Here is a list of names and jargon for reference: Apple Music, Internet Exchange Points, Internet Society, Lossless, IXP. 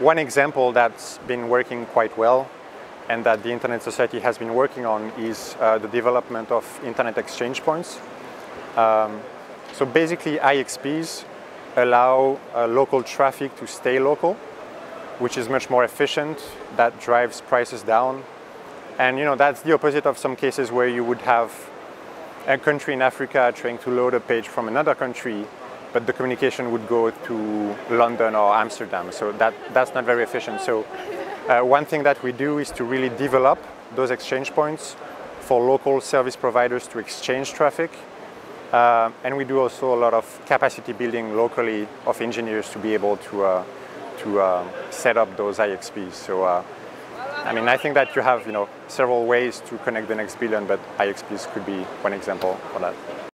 One example that's been working quite well and that the Internet Society has been working on is the development of Internet Exchange Points. So basically IXPs allow local traffic to stay local, which is much more efficient, that drives prices down. And you know, that's the opposite of some cases where you would have a country in Africa trying to load a page from another country, but the communication would go to London or Amsterdam. So that's not very efficient. So one thing that we do is to really develop those exchange points for local service providers to exchange traffic. And we do also a lot of capacity building locally of engineers to be able to set up those IXPs. So I think that you have several ways to connect the next billion, but IXPs could be one example for that.